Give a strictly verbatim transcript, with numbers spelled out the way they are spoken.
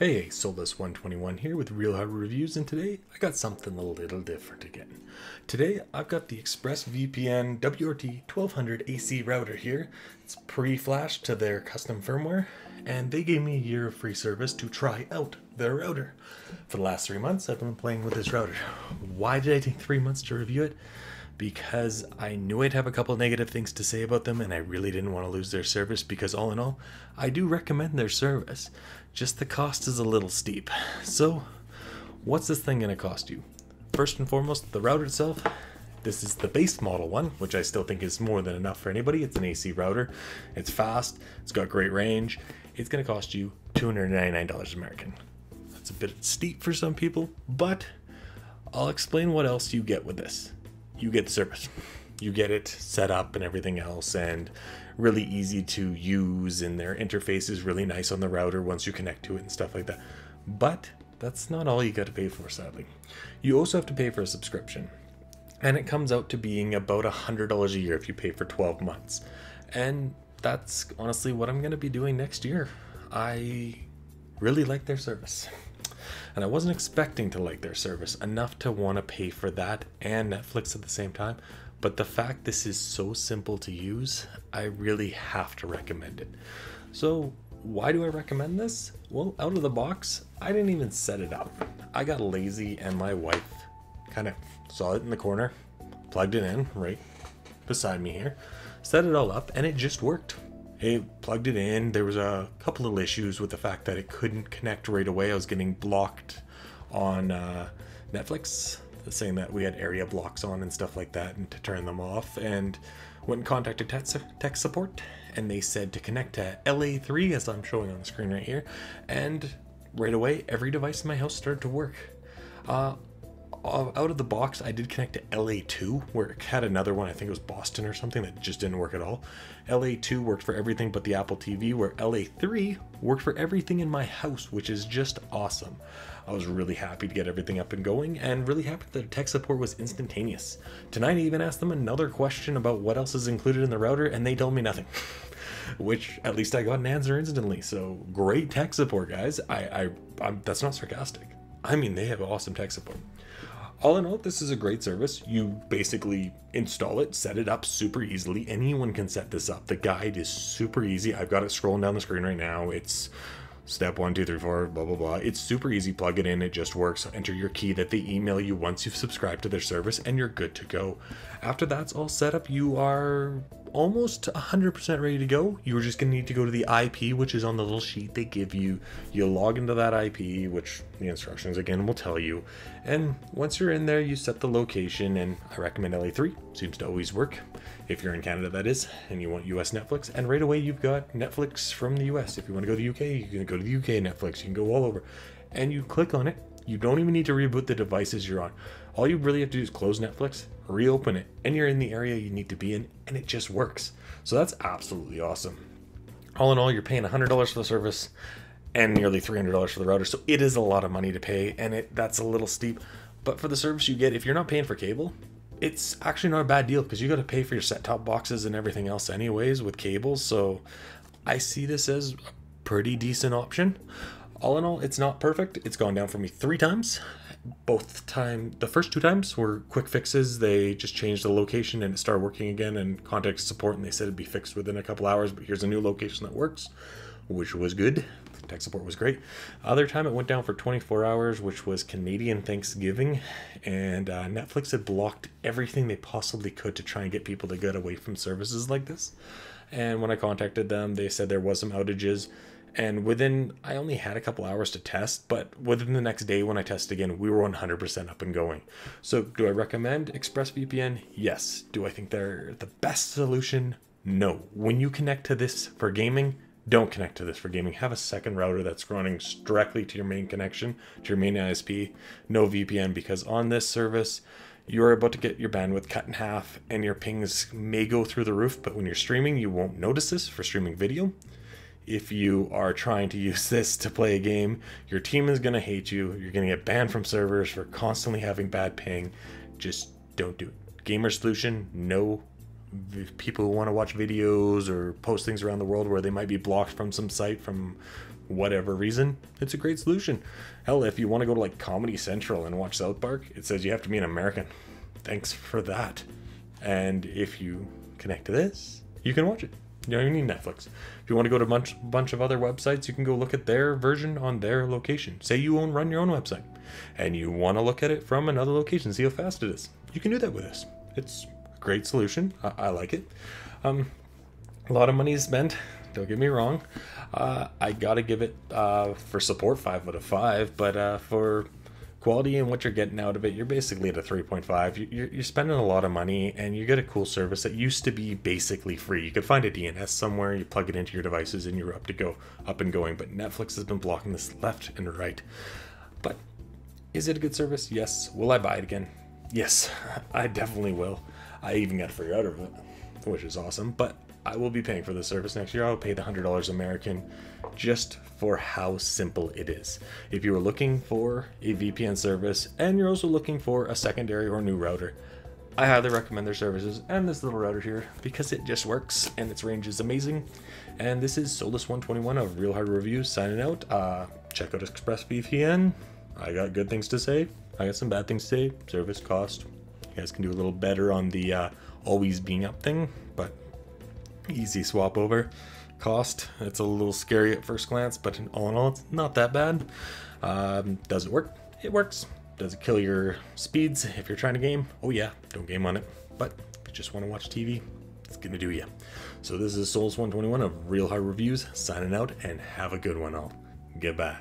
Hey, Solus one twenty-one here with Real Hardware Reviews, and today I got something a little different again. Today I've got the ExpressVPN W R T twelve hundred A C router here. It's pre-flashed to their custom firmware, and they gave me a year of free service to try out their router. For the last three months I've been playing with this router. Why did I take three months to review it? Because I knew I'd have a couple negative things to say about them, and I really didn't want to lose their service, because all in all, I do recommend their service. Just the cost is a little steep. So, what's this thing gonna cost you? First and foremost, the router itself. This is the base model one, which I still think is more than enough for anybody. It's an A C router, it's fast, it's got great range. It's gonna cost you two hundred ninety-nine dollars American. That's a bit steep for some people, but I'll explain what else you get with this. You get the service. You get it set up and everything else, and really easy to use, and their interface is really nice on the router once you connect to it and stuff like that. But that's not all you got to pay for, sadly. You also have to pay for a subscription, and it comes out to being about one hundred dollars a year if you pay for twelve months. And that's honestly what I'm going to be doing next year. I really like their service. And I wasn't expecting to like their service enough to want to pay for that and Netflix at the same time. But the fact this is so simple to use, I really have to recommend it. So why do I recommend this? Well, out of the box, I didn't even set it up. I got lazy and my wife kind of saw it in the corner, plugged it in right beside me here, set it all up, and it just worked. It plugged it in. There was a couple little issues with the fact that it couldn't connect right away. I was getting blocked on uh, Netflix, saying that we had area blocks on and stuff like that, and to turn them off. And went and contacted tech support, and they said to connect to L A three, as I'm showing on the screen right here. And right away, every device in my house started to work. Uh, out of the box, I did connect to L A two, where it had another one, I think it was Boston or something, that just didn't work at all. L A two worked for everything but the Apple T V, where L A three worked for everything in my house, which is just awesome. I was really happy to get everything up and going, and really happy that the tech support was instantaneous. Tonight I even asked them another question about what else is included in the router, and they told me nothing. Which, at least I got an answer instantly, so great tech support, guys. I, I I'm, that's not sarcastic. I mean, they have awesome tech support. All in all, this is a great service. You basically install it, set it up super easily. Anyone can set this up. The guide is super easy. I've got it scrolling down the screen right now. It's step one, two, three, four, blah, blah, blah. It's super easy. Plug it in. It just works. Enter your key that they email you once you've subscribed to their service, and you're good to go. After that's all set up, you are almost one hundred percent ready to go. You're just going to need to go to the I P, which is on the little sheet they give you. You log into that I P, which the instructions again will tell you. And once you're in there, you set the location, and I recommend L A three. Seems to always work. If you're in Canada, that is, and you want U S Netflix. And right away, you've got Netflix from the U S. If you want to go to the U K, you can go to the U K Netflix. You can go all over. And you click on it. You don't even need to reboot the devices you're on. All you really have to do is close Netflix, reopen it, and you're in the area you need to be in, and it just works. So that's absolutely awesome. All in all, you're paying one hundred dollars for the service and nearly three hundred dollars for the router, so it is a lot of money to pay, and it that's a little steep. But for the service you get, if you're not paying for cable, it's actually not a bad deal, because you got to pay for your set-top boxes and everything else anyways with cable, so I see this as a pretty decent option. All in all, it's not perfect. It's gone down for me three times. Both time, the first two times were quick fixes. They just changed the location and it started working again, and contacted support, and they said it'd be fixed within a couple hours, but here's a new location that works, which was good. Tech support was great. Other time it went down for twenty-four hours, which was Canadian Thanksgiving, and uh, Netflix had blocked everything they possibly could to try and get people to get away from services like this. And when I contacted them, they said there was some outages. And within, I only had a couple hours to test, but within the next day when I tested again, we were one hundred percent up and going. So do I recommend ExpressVPN? Yes. Do I think they're the best solution? No. When you connect to this for gaming, don't connect to this for gaming. Have a second router that's running directly to your main connection, to your main I S P. No V P N, because on this service, you're about to get your bandwidth cut in half, and your pings may go through the roof, but when you're streaming, you won't notice this for streaming video. If you are trying to use this to play a game, your team is going to hate you. You're going to get banned from servers for constantly having bad ping. Just don't do it. Gamer solution, no people who want to watch videos or post things around the world where they might be blocked from some site from whatever reason, it's a great solution. Hell, if you want to go to like Comedy Central and watch South Park, it says you have to be an American. Thanks for that. And if you connect to this, you can watch it. You don't even need Netflix. If you want to go to a bunch, bunch of other websites, you can go look at their version on their location. Say you own, run your own website and you want to look at it from another location, see how fast it is. You can do that with this. It's a great solution. I, I like it. Um, a lot of money is spent. Don't get me wrong. Uh, I gotta give it uh, for support five out of five, but uh, for quality and what you're getting out of it, you're basically at a three point five. You're, you're spending a lot of money and you get a cool service that used to be basically free. You could find a D N S somewhere, you plug it into your devices and you're up to go, up and going. But Netflix has been blocking this left and right. But is it a good service? Yes. Will I buy it again? Yes, I definitely will. I even got a free router of it, which is awesome. But I will be paying for this service next year. I'll pay the one hundred dollars American just for how simple it is. If you are looking for a V P N service and you're also looking for a secondary or new router, I highly recommend their services and this little router here because it just works and its range is amazing. And this is Solus one twenty-one of Real Hardware Reviews signing out. Uh, check out ExpressVPN. I got good things to say. I got some bad things to say. Service cost. You guys can do a little better on the uh, always being up thing, but easy swap over. Cost, it's a little scary at first glance, but all in all, it's not that bad. Um, does it work? It works. Does it kill your speeds if you're trying to game? Oh yeah, don't game on it. But if you just want to watch T V, it's gonna do you. So this is Solus one twenty-one of Real Hard Reviews signing out, and have a good one all. Goodbye.